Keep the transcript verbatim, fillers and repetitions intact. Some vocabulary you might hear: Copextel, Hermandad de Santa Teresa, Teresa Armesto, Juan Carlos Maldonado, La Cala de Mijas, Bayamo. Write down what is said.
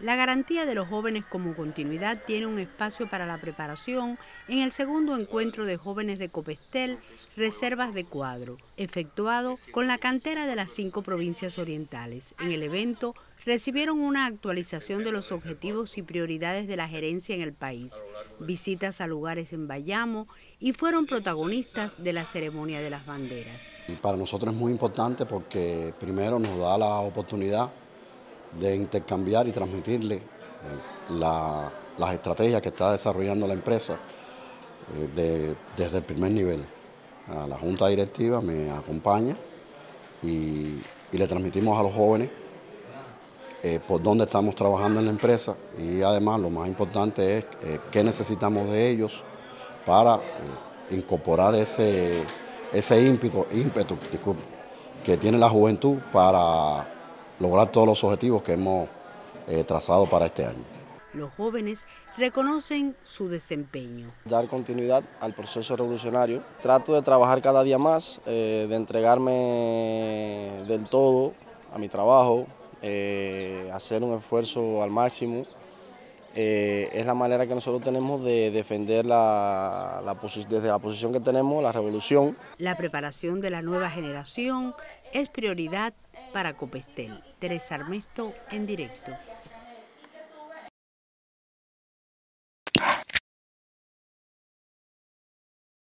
La garantía de los jóvenes como continuidad tiene un espacio para la preparación en el segundo encuentro de jóvenes de Copextel, Reservas de Cuadro, efectuado con la cantera de las cinco provincias orientales. En el evento recibieron una actualización de los objetivos y prioridades de la gerencia en el país, visitas a lugares en Bayamo y fueron protagonistas de la ceremonia de las banderas. Y para nosotros es muy importante porque primero nos da la oportunidad de intercambiar y transmitirle eh, la, las estrategias que está desarrollando la empresa eh, de, desde el primer nivel. A la junta directiva me acompaña y, y le transmitimos a los jóvenes eh, por dónde estamos trabajando en la empresa, y además lo más importante es eh, qué necesitamos de ellos para eh, incorporar ese, ese ímpetu, ímpetu disculpe, que tiene la juventud para lograr todos los objetivos que hemos eh, trazado para este año. Los jóvenes reconocen su desempeño. Dar continuidad al proceso revolucionario. Trato de trabajar cada día más, eh, de entregarme del todo a mi trabajo, eh, hacer un esfuerzo al máximo. Eh, es la manera que nosotros tenemos de defender la, la desde la posición que tenemos, la revolución. La preparación de la nueva generación es prioridad para Copextel. Teresa Armesto, en directo.